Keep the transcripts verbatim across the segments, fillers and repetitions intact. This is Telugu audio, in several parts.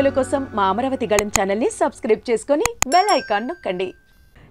वीडियोल कोसम मा अमरावती गलम चैनल नी सब्सक्राइब चेसुकोनी बेल आइकान नొక్కండి।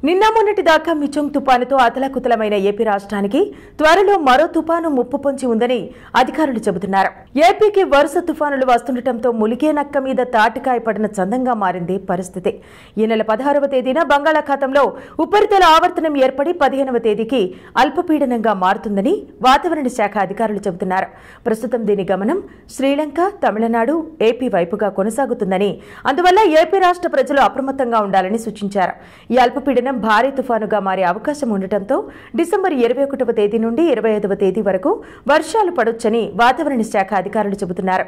నిన్న మొన్నటి దాకా మిచంగ్ తుపానుతో అతలాకుతలమైన ఏపీ రాష్ట్రానికి త్వరలో మరో తుపాను ముప్పు పొంచి ఉందని అధికారులు చెబుతున్నారు। ఏపీకి వరుస తుపానులు వస్తుండటంతో ములిగే నక్క మీద తాటికాయ పడిన చందంగా మారింది పరిస్థితి। ఈ నెల పదహారవ తేదీన బంగాళాఖాతంలో ఉపరితల ఆవర్తనం ఏర్పడి పదిహేనవ తేదీకి అల్పపీడనంగా మారుతుందని వాతావరణ శాఖ అధికారులు చెబుతున్నారు। ప్రస్తుతం దీని గమనం శ్రీలంక, తమిళనాడు, ఏపీ వైపుగా కొనసాగుతుందని అందువల్ల ఏపీ రాష్ట్ర ప్రజలు అప్రమత్తంగా ఉండాలని సూచించారు। ఈ అల్పపీడన భారీ తుఫానుగా మారే అవకాశం ఉండటంతో డిసెంబర్ ఇరవై ఒకటవ తేదీ నుండి ఇరవై ఐదవ తేదీ వరకు వర్షాలు పడొచ్చని వాతావరణ శాఖ అధికారులు చెబుతున్నారు।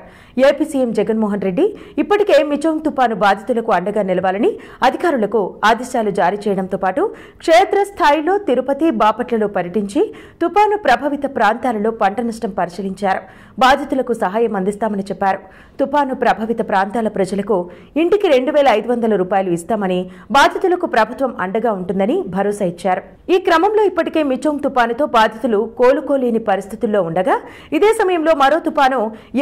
ఏపీ సీఎం జగన్ మోహన్ రెడ్డి ఇప్పటికే మిచంగ్ తుఫాను బాధితులకు అండగా నిలవాలని అధికారులకు ఆదేశాలు జారీ చేయడంతో పాటు క్షేత్రస్థాయిలో తిరుపతి, బాపట్లలో పర్యటించి తుఫాను ప్రభావిత ప్రాంతాలలో పంట నష్టం పరిశీలించారు। బాధితులకు సహాయం అందిస్తామని చెప్పారు। తుఫాను ప్రభావిత ప్రాంతాల ప్రజలకు ఇంటికి రెండు వేల ఐదు వందల రూపాయలు ఇస్తామని బాధితులకు ప్రభుత్వం అండగా ఉంటుందని భరోసా ఇచ్చారు। ఈ క్రమంలో ఇప్పటికే మిచంగ్ తుపానుతో బాధితులు కోలుకోలేని పరిస్థితుల్లో ఉండగా ఇదే సమయంలో మరో తుపాను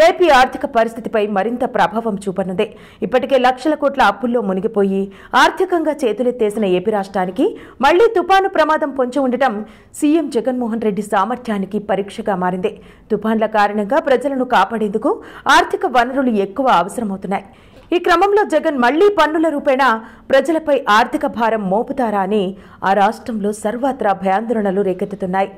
ఏపీ ఆర్థిక పరిస్థితిపై మరింత ప్రభావం చూపనుంది। ఇప్పటికే లక్షల కోట్ల అప్పుల్లో మునిగిపోయి ఆర్థికంగా చేతులెత్తేసిన ఏపీ రాష్ట్రానికి మళ్లీ తుపాను ప్రమాదం పొంచి ఉండటం సీఎం జగన్మోహన్ రెడ్డి సామర్థ్యానికి పరీక్షగా మారింది। తుపాన్ల కారణంగా ప్రజలను కాపాడేందుకు ఆర్థిక వనరులు ఎక్కువ అవసరమవుతున్నాయి। ఈ క్రమంలో జగన్ మళ్లీ పన్నుల రూపేణా ప్రజలపై ఆర్థిక భారం మోపుతారా అని ఆ రాష్ట్రంలో సర్వత్రా భయాందోళనలు రేకెత్తుతున్నాయి।